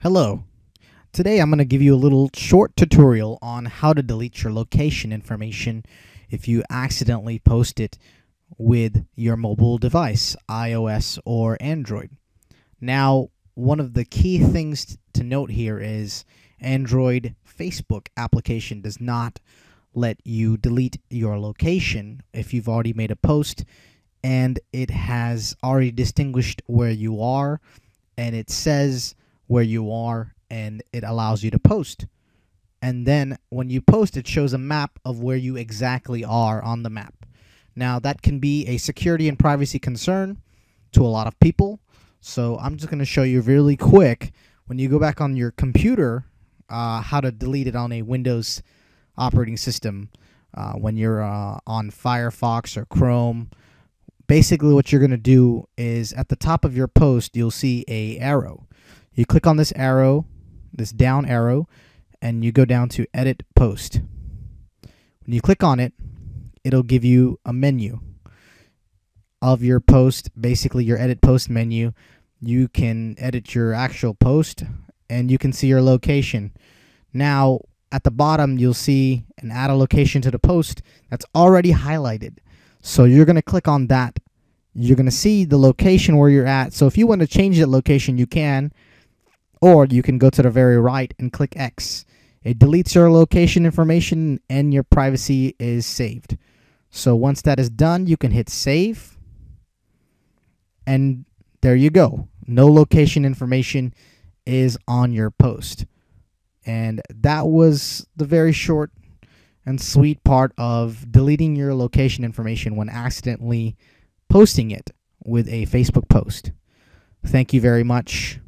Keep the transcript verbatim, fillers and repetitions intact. Hello. Today I'm going to give you a little short tutorial on how to delete your location information if you accidentally post it with your mobile device, iOS or Android. Now, one of the key things to note here is Android Facebook application does not let you delete your location if you've already made a post and it has already distinguished where you are, and it says where you are, and it allows you to post. And then when you post, it shows a map of where you exactly are on the map. Now that can be a security and privacy concern to a lot of people. So I'm just going to show you really quick, when you go back on your computer, uh, how to delete it on a Windows operating system uh, when you're uh, on Firefox or Chrome. Basically what you're going to do is at the top of your post, you'll see a arrow. You click on this arrow, this down arrow, and you go down to Edit Post. When you click on it, it'll give you a menu of your post, basically your Edit Post menu. You can edit your actual post, and you can see your location. Now, at the bottom, you'll see an Add a Location to the Post that's already highlighted. So you're going to click on that. You're going to see the location where you're at. So if you want to change that location, you can. Or you can go to the very right and click X. It deletes your location information and your privacy is saved. So once that is done, you can hit save. And there you go. No location information is on your post. And that was the very short and sweet part of deleting your location information when accidentally posting it with a Facebook post. Thank you very much.